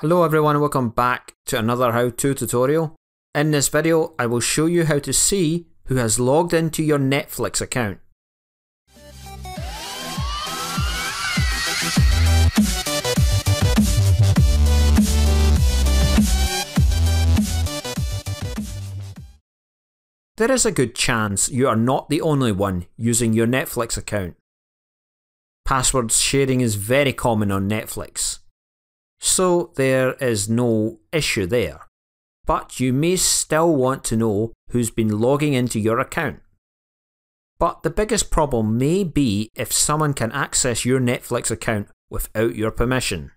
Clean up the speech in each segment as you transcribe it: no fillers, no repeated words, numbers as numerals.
Hello everyone, welcome back to another how-to tutorial. In this video, I will show you how to see who has logged into your Netflix account. There is a good chance you are not the only one using your Netflix account. Password sharing is very common on Netflix, so there is no issue there. But you may still want to know who's been logging into your account. But the biggest problem may be if someone can access your Netflix account without your permission.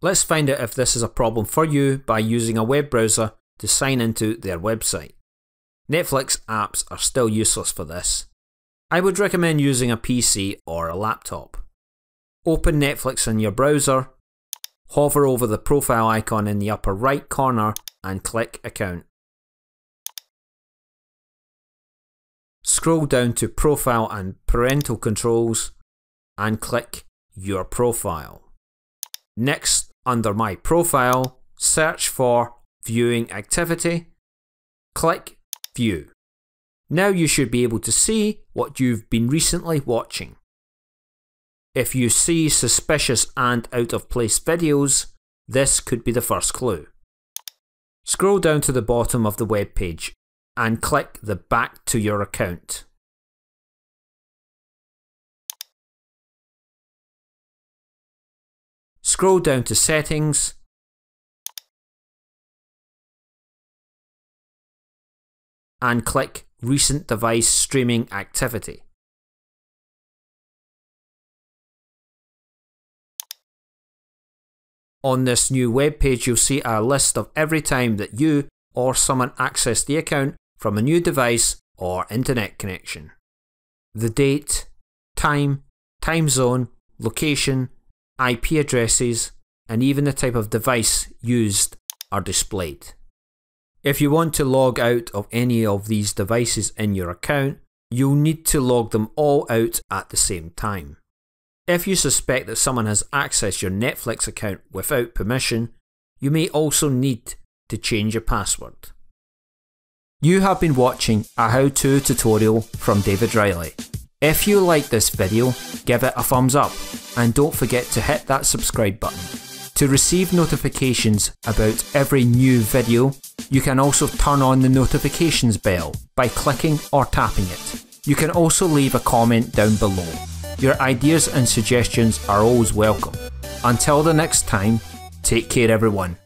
Let's find out if this is a problem for you by using a web browser to sign into their website. Netflix apps are still useless for this. I would recommend using a PC or a laptop. Open Netflix in your browser. Hover over the profile icon in the upper right corner and click Account. Scroll down to Profile and Parental Controls and click Your Profile. Next, under My Profile, search for Viewing Activity. Click View. Now you should be able to see what you've been recently watching. If you see suspicious and out-of-place videos, this could be the first clue. Scroll down to the bottom of the web page and click the Back to Your Account. Scroll down to Settings. And click Recent Device Streaming Activity. On this new web page, you'll see a list of every time that you or someone accessed the account from a new device or internet connection. The date, time, time zone, location, IP addresses, and even the type of device used are displayed. If you want to log out of any of these devices in your account, you'll need to log them all out at the same time. If you suspect that someone has accessed your Netflix account without permission, you may also need to change your password. You have been watching a how-to tutorial from David Riley. If you like this video, give it a thumbs up and don't forget to hit that subscribe button. To receive notifications about every new video, you can also turn on the notifications bell by clicking or tapping it. You can also leave a comment down below. Your ideas and suggestions are always welcome. Until the next time, take care everyone.